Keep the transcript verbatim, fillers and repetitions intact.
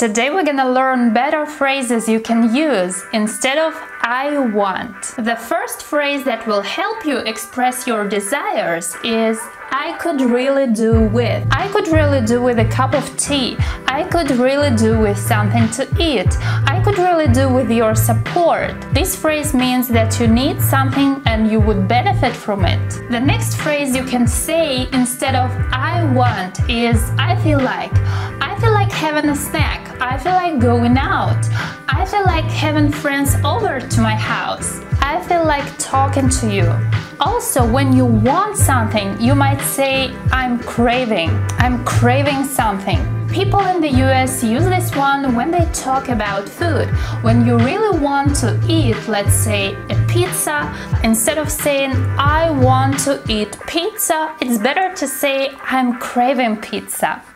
Today we're gonna learn better phrases you can use instead of I want. The first phrase that will help you express your desires is I could really do with. I could really do with a cup of tea. I could really do with something to eat. I could really do with your support. This phrase means that you need something and you would benefit from it. The next phrase you can say instead of I want is I feel like. I feel like having a snack. I feel like going out. I feel like having friends over to my house. I feel like talking to you. Also, when you want something, you might say, I'm craving. I'm craving something. People in the U S use this one when they talk about food. When you really want to eat, let's say, a pizza, instead of saying, I want to eat pizza, it's better to say, I'm craving pizza.